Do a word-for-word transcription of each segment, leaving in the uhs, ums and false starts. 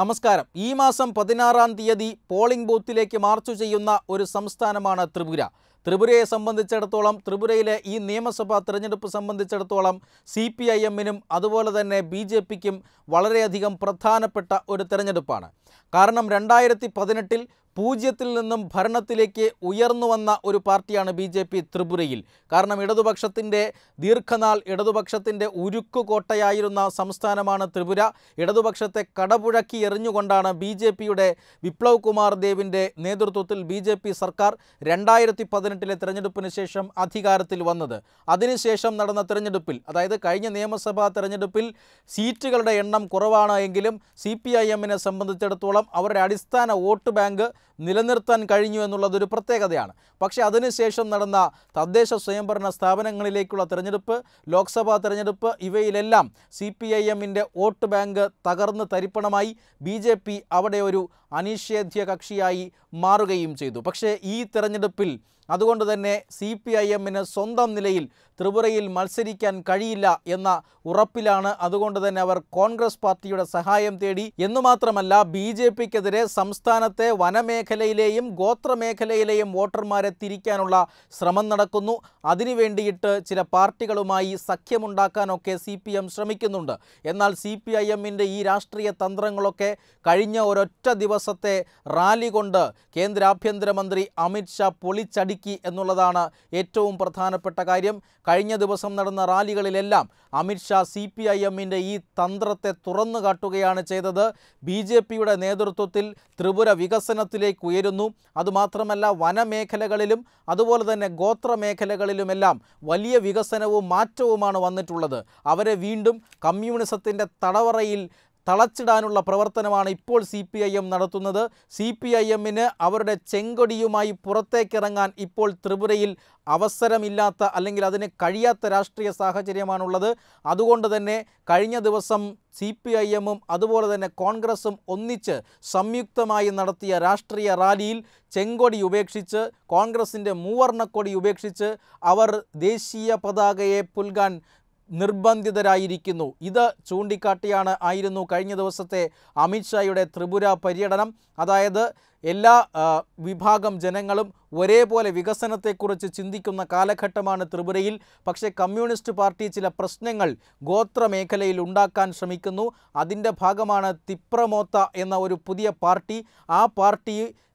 നമസ്കാരം. ഈ മാസം പതിനാറാം തീയതി പോളിംഗ് ബൂത്തിലേക്ക് മാർച്ച് ചെയ്യുന്ന ഒരു സംസ്ഥാനമാണ് ത്രിപുര. ത്രിപുരയെ സംബന്ധിച്ചിടത്തോളം, ത്രിപുരയിലെ ഈ നിയമസഭാ തെരഞ്ഞെടുപ്പ് സംബന്ധിച്ചിടത്തോളം സി പി ഐ എമ്മിനും അതുപോലെ തന്നെ ബി ജെ പിക്കും വളരെയധികം പ്രധാനപ്പെട്ട ഒരു തെരഞ്ഞെടുപ്പാണ്. കാരണം രണ്ടായിരത്തി പതിനെട്ടിൽ പൂജ്യത്തിൽ നിന്നും ഭരണത്തിലേക്ക് ഉയർന്നു വന്ന ഒരു പാർട്ടിയാണ് ബി ജെ പി ത്രിപുരയിൽ. കാരണം ഇടതുപക്ഷത്തിൻ്റെ ദീർഘനാൾ ഇടതുപക്ഷത്തിൻ്റെ ഉരുക്കുകോട്ടയായിരുന്ന സംസ്ഥാനമാണ് ത്രിപുര. ഇടതുപക്ഷത്തെ കടപുഴക്കി എറിഞ്ഞുകൊണ്ടാണ് ബി ജെ പിയുടെ ബിപ്ലവ് കുമാർ ദേവിൻ്റെ നേതൃത്വത്തിൽ ബി ജെ പി സർക്കാർ രണ്ടായിരത്തി പതിനെട്ടിലെ തെരഞ്ഞെടുപ്പിന് ശേഷം അധികാരത്തിൽ വന്നത്. അതിനുശേഷം നടന്ന തെരഞ്ഞെടുപ്പിൽ, അതായത് കഴിഞ്ഞ നിയമസഭാ തെരഞ്ഞെടുപ്പിൽ സീറ്റുകളുടെ എണ്ണം കുറവാണ് എങ്കിലും സി പി ഐ എമ്മിനെ സംബന്ധിച്ചിടത്തോളം അവരുടെ അടിസ്ഥാന വോട്ട് ബാങ്ക് നിലനിർത്താൻ കഴിഞ്ഞു എന്നുള്ളതൊരു പ്രത്യേകതയാണ്. പക്ഷേ അതിനുശേഷം നടന്ന തദ്ദേശ സ്വയംഭരണ സ്ഥാപനങ്ങളിലേക്കുള്ള തെരഞ്ഞെടുപ്പ്, ലോക്സഭാ തെരഞ്ഞെടുപ്പ്, ഇവയിലെല്ലാം സി പി ഐ എമ്മിൻ്റെ വോട്ട് ബാങ്ക് തകർന്ന് തരിപ്പണമായി. ബി ജെ പി അവിടെ ഒരു അനിഷേധ്യ കക്ഷിയായി മാറുകയും ചെയ്തു. പക്ഷേ ഈ തെരഞ്ഞെടുപ്പിൽ അതുകൊണ്ട് തന്നെ സി പി ഐ എമ്മിന് സ്വന്തം നിലയിൽ ത്രിപുരയിൽ മത്സരിക്കാൻ കഴിയില്ല എന്ന ഉറപ്പിലാണ്. അതുകൊണ്ട് തന്നെ അവർ കോൺഗ്രസ് പാർട്ടിയുടെ സഹായം തേടി. എന്നുമാത്രമല്ല, ബി ജെ പിക്കെതിരെ സംസ്ഥാനത്തെ വനമേഖലയിലെയും ഗോത്രമേഖലയിലെയും വോട്ടർമാരെ തിരിക്കാനുള്ള ശ്രമം നടക്കുന്നു. അതിനുവേണ്ടിയിട്ട് ചില പാർട്ടികളുമായി സഖ്യമുണ്ടാക്കാനൊക്കെ സി പി എം ശ്രമിക്കുന്നുണ്ട്. എന്നാൽ സി പി ഐ എമ്മിൻ്റെ ഈ രാഷ്ട്രീയ തന്ത്രങ്ങളൊക്കെ കഴിഞ്ഞ ഒരൊറ്റ ദിവസത്തെ റാലി കൊണ്ട് കേന്ദ്ര ആഭ്യന്തരമന്ത്രി അമിത് ഷാ പൊളിച്ചടി എന്നുള്ളതാണ് ഏറ്റവും പ്രധാനപ്പെട്ട കാര്യം. കഴിഞ്ഞ ദിവസം നടന്ന റാലികളിലെല്ലാം അമിത്ഷാ സി പി ഐ എമ്മിൻ്റെ ഈ തന്ത്രത്തെ തുറന്നു കാട്ടുകയാണ് ചെയ്തത്. ബി ജെ പിയുടെ നേതൃത്വത്തിൽ ത്രിപുര വികസനത്തിലേക്ക് ഉയരുന്നു. അതുമാത്രമല്ല, വനമേഖലകളിലും അതുപോലെ തന്നെ ഗോത്രമേഖലകളിലുമെല്ലാം വലിയ വികസനവും മാറ്റവുമാണ് വന്നിട്ടുള്ളത്. അവരെ വീണ്ടും കമ്മ്യൂണിസത്തിൻ്റെ തടവറയിൽ തളച്ചിടാനുള്ള പ്രവർത്തനമാണ് ഇപ്പോൾ സി പി ഐ എം നടത്തുന്നത്. സി പി ഐ എമ്മിന് അവരുടെ ചെങ്കൊടിയുമായി പുറത്തേക്കിറങ്ങാൻ ഇപ്പോൾ ത്രിപുരയിൽ അവസരമില്ലാത്ത, അല്ലെങ്കിൽ അതിന് കഴിയാത്ത രാഷ്ട്രീയ സാഹചര്യമാണുള്ളത്. അതുകൊണ്ട് തന്നെ കഴിഞ്ഞ ദിവസം സി പി ഐ എമ്മും അതുപോലെ തന്നെ കോൺഗ്രസും ഒന്നിച്ച് സംയുക്തമായി നടത്തിയ രാഷ്ട്രീയ റാലിയിൽ ചെങ്കൊടി ഉപേക്ഷിച്ച്, കോൺഗ്രസിൻ്റെ മൂവർണ്ണക്കൊടി ഉപേക്ഷിച്ച് അവർ ദേശീയ പതാകയെ പുൽകാൻ നിർബന്ധിതരായിരിക്കുന്നു. ഇത് ചൂണ്ടിക്കാട്ടിയാണ് ആയിരുന്നു കഴിഞ്ഞ ദിവസത്തെ അമിത്ഷായുടെ ത്രിപുര പര്യടനം. അതായത് എല്ലാ വിഭാഗം ജനങ്ങളും ഒരേപോലെ വികസനത്തെക്കുറിച്ച് ചിന്തിക്കുന്ന കാലഘട്ടമാണ് ത്രിപുരയിൽ. പക്ഷേ കമ്മ്യൂണിസ്റ്റ് പാർട്ടി ചില പ്രശ്നങ്ങൾ ഗോത്രമേഖലയിൽ ഉണ്ടാക്കാൻ ശ്രമിക്കുന്നു. അതിൻ്റെ ഭാഗമാണ് തിപ്രമോത്ത എന്ന ഒരു പുതിയ പാർട്ടി. ആ പാർട്ടി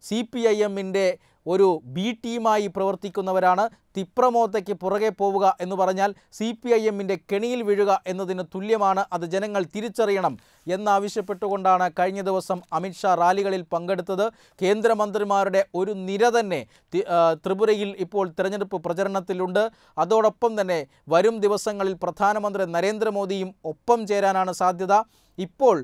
സി പി ഐ എമ്മിൻ്റെ ഒരു ബി ടീമായി പ്രവർത്തിക്കുന്നവരാണ്. തിപ്രമോത്തയ്ക്ക് പുറകെ പോവുക എന്ന് പറഞ്ഞാൽ സി പി ഐ എമ്മിൻ്റെ കെണിയിൽ വീഴുക എന്നതിന് തുല്യമാണ്. അത് ജനങ്ങൾ തിരിച്ചറിയണം എന്നാവശ്യപ്പെട്ടുകൊണ്ടാണ് കഴിഞ്ഞ ദിവസം അമിത്ഷാ റാലികളിൽ പങ്കെടുത്തത്. കേന്ദ്രമന്ത്രിമാരുടെ ഒരു നിര തന്നെ ത്രിപുരയിൽ ഇപ്പോൾ തെരഞ്ഞെടുപ്പ് പ്രചരണത്തിലുണ്ട്. അതോടൊപ്പം തന്നെ വരും ദിവസങ്ങളിൽ പ്രധാനമന്ത്രി നരേന്ദ്രമോദിയും ഒപ്പം ചേരാനാണ് സാധ്യത. ഇപ്പോൾ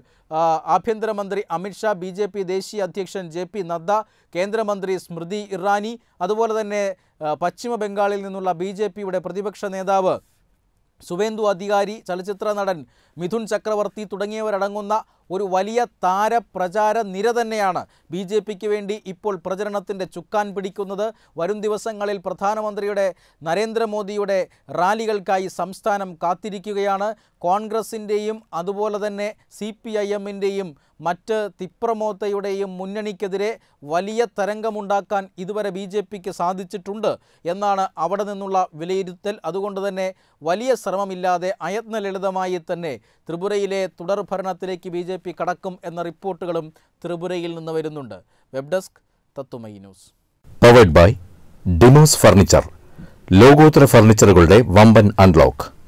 ആഭ്യന്തരമന്ത്രി അമിത്ഷാ, ബി ജെ പി ദേശീയ അധ്യക്ഷൻ ജെ പി നദ്ദ, കേന്ദ്രമന്ത്രി സ്മൃതി ഇറാനി, അതുപോലെ തന്നെ പശ്ചിമ ബംഗാളിൽ നിന്നുള്ള ബി ജെ പിയുടെ പ്രതിപക്ഷ നേതാവ് സുവേന്ദു അധികാരി, ചലച്ചിത്ര നടൻ മിഥുൻ ചക്രവർത്തി തുടങ്ങിയവരടങ്ങുന്ന ഒരു വലിയ താരപ്രചാര നിര തന്നെയാണ് ബി ജെ പിക്ക് വേണ്ടി ഇപ്പോൾ പ്രചരണത്തിൻ്റെ ചുക്കാൻ പിടിക്കുന്നത്. വരും ദിവസങ്ങളിൽ പ്രധാനമന്ത്രിയുടെ നരേന്ദ്രമോദിയുടെ റാലികൾക്കായി സംസ്ഥാനം കാത്തിരിക്കുകയാണ്. കോൺഗ്രസിൻ്റെയും അതുപോലെ തന്നെ സി പി ഐ എമ്മിൻ്റെയും മറ്റ് തിപ്രമോത്തയുടെയും മുന്നണിക്കെതിരെ വലിയ തരംഗമുണ്ടാക്കാൻ ഇതുവരെ ബി ജെ പിക്ക് സാധിച്ചിട്ടുണ്ട് എന്നാണ് അവിടെ നിന്നുള്ള വിലയിരുത്തൽ. അതുകൊണ്ട് തന്നെ വലിയ ശ്രമമില്ലാതെ അയത്ന ലളിതമായി തന്നെ ത്രിപുരയിലെ തുടർഭരണത്തിലേക്ക് ബി ജെ പി കടക്കും എന്ന റിപ്പോർട്ടുകളും ത്രിപുരയിൽ നിന്ന് വരുന്നുണ്ട്. Web desk Tatwamayi news. Powered by Demos furniture. ലോകോത്തര ഫർണിച്ചറുകളുടെ വമ്പൻ അൺലോക്ക്.